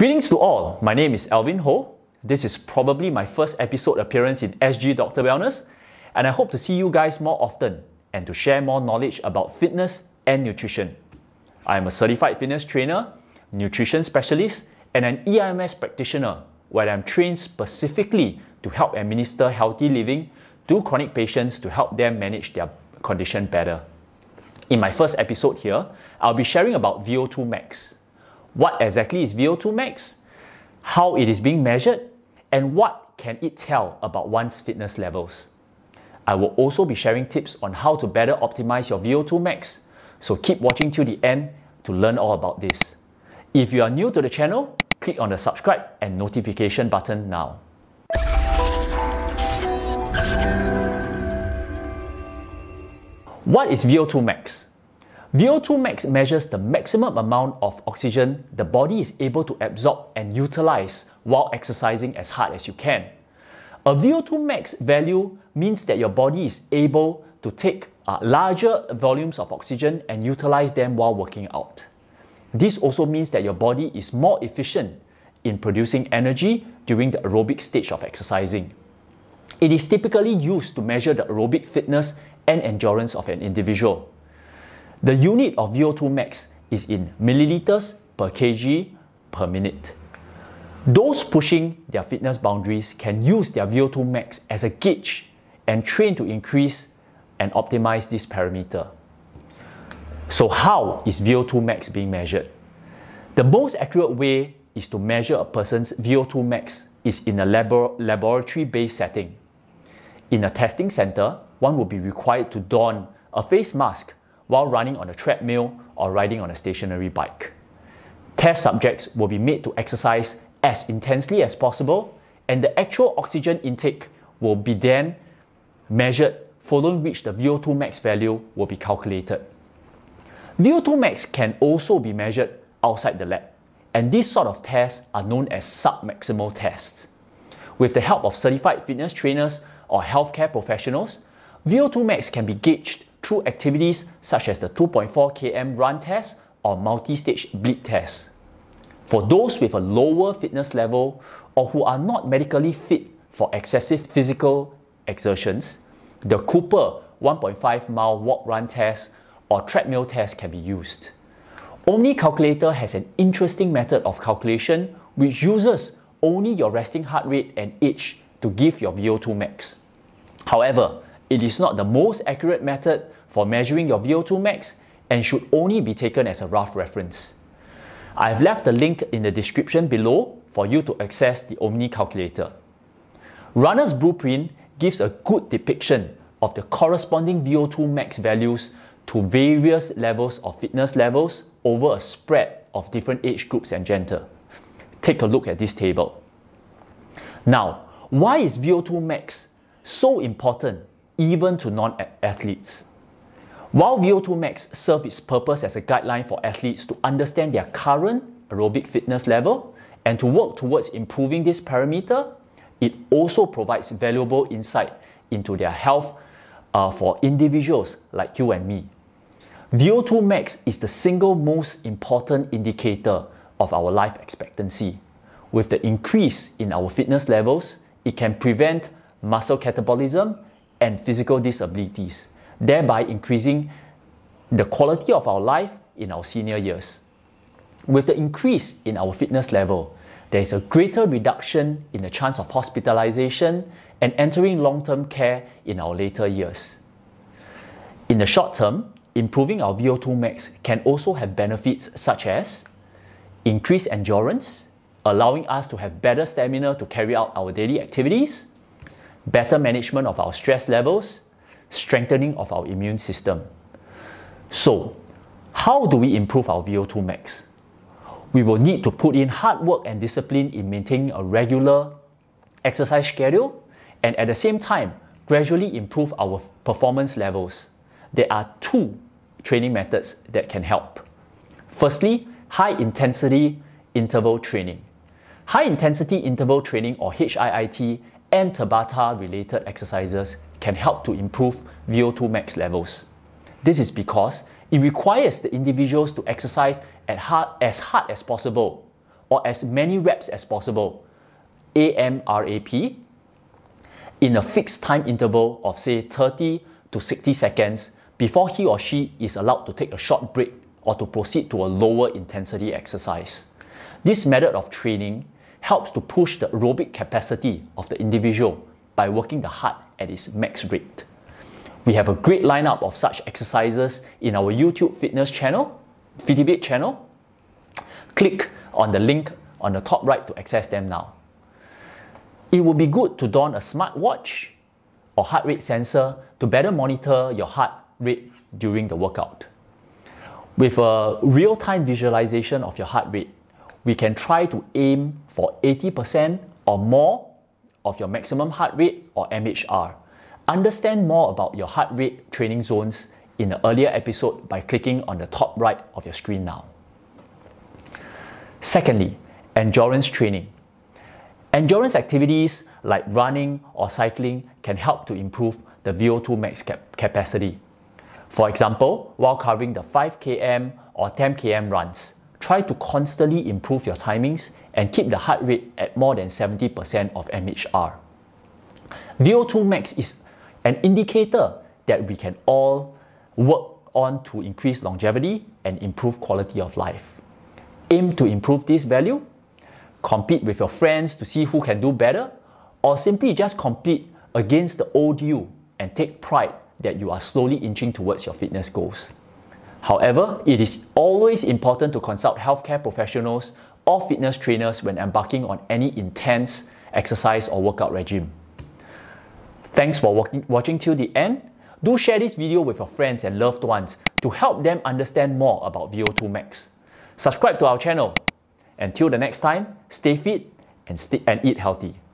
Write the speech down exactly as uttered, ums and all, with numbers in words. Greetings to all, my name is Alvin Ho. This is probably my first episode appearance in S G Doctor Wellness, and I hope to see you guys more often and to share more knowledge about fitness and nutrition. I am a certified fitness trainer, nutrition specialist, and an E I M S practitioner, where I'm trained specifically to help administer healthy living to chronic patients to help them manage their condition better. In my first episode here, I'll be sharing about V O two max. What exactly is V O two max? How it is being measured? And what can it tell about one's fitness levels? I will also be sharing tips on how to better optimize your V O two max, so keep watching till the end to learn all about this. If you are new to the channel, click on the subscribe and notification button now. What is V O two max? V O two max measures the maximum amount of oxygen the body is able to absorb and utilize while exercising as hard as you can. A V O two max value means that your body is able to take uh, larger volumes of oxygen and utilize them while working out. This also means that your body is more efficient in producing energy during the aerobic stage of exercising. It is typically used to measure the aerobic fitness and endurance of an individual. The unit of V O two max is in milliliters per kg per minute. Those pushing their fitness boundaries can use their V O two max as a gauge and train to increase and optimize this parameter. So how is V O two max being measured? The most accurate way is to measure a person's V O two max is in a labo- laboratory-based setting. In a testing center, one will be required to don a face mask while running on a treadmill or riding on a stationary bike. Test subjects will be made to exercise as intensely as possible, and the actual oxygen intake will be then measured, following which the V O two max value will be calculated. V O two max can also be measured outside the lab, and these sort of tests are known as submaximal tests. With the help of certified fitness trainers or healthcare professionals, V O two max can be gauged through activities such as the two point four kilometer run test or multi-stage bleed test. For those with a lower fitness level or who are not medically fit for excessive physical exertions, the Cooper one point five mile walk-run test or treadmill test can be used. Omni calculator has an interesting method of calculation which uses only your resting heart rate and age to give your V O two max. However, it is not the most accurate method for measuring your V O two max and should only be taken as a rough reference. I've left the link in the description below for you to access the Omni calculator. Runner's blueprint gives a good depiction of the corresponding V O two max values to various levels of fitness levels over a spread of different age groups and gender. Take a look at this table. Now, why is V O two max so important even to non-athletes? While V O two max serves its purpose as a guideline for athletes to understand their current aerobic fitness level and to work towards improving this parameter, it also provides valuable insight into their health uh, for individuals like you and me. V O two max is the single most important indicator of our life expectancy. With the increase in our fitness levels, it can prevent muscle catabolism and physical disabilities, thereby increasing the quality of our life in our senior years. With the increase in our fitness level, there is a greater reduction in the chance of hospitalization and entering long-term care in our later years. In the short term, improving our V O two max can also have benefits such as increased endurance, allowing us to have better stamina to carry out our daily activities, better management of our stress levels, strengthening of our immune system. So, how do we improve our V O two max? We will need to put in hard work and discipline in maintaining a regular exercise schedule and at the same time, gradually improve our performance levels. There are two training methods that can help. Firstly, high-intensity interval training. High-intensity interval training, or H I I T, and Tabata related exercises can help to improve V O two max levels. This is because it requires the individuals to exercise as hard as possible or as many reps as possible, AMRAP, in a fixed time interval of say thirty to sixty seconds before he or she is allowed to take a short break or to proceed to a lower intensity exercise. This method of training helps to push the aerobic capacity of the individual by working the heart at its max rate. We have a great lineup of such exercises in our YouTube fitness channel, Fitivate channel. Click on the link on the top right to access them now. It would be good to don a smartwatch or heart rate sensor to better monitor your heart rate during the workout. With a real-time visualization of your heart rate, we can try to aim for eighty percent or more of your maximum heart rate or M H R. Understand more about your heart rate training zones in the earlier episode by clicking on the top right of your screen now. Secondly, endurance training. Endurance activities like running or cycling can help to improve the V O two max cap capacity. For example, while covering the five K M or ten K M runs, try to constantly improve your timings and keep the heart rate at more than seventy percent of M H R. V O two max is an indicator that we can all work on to increase longevity and improve quality of life. Aim to improve this value, compete with your friends to see who can do better, or simply just compete against the old you and take pride that you are slowly inching towards your fitness goals. However, it is always important to consult healthcare professionals or fitness trainers when embarking on any intense exercise or workout regime. Thanks for watching till the end. Do share this video with your friends and loved ones to help them understand more about V O two max. Subscribe to our channel. Until the next time, stay fit and, stay, and eat healthy.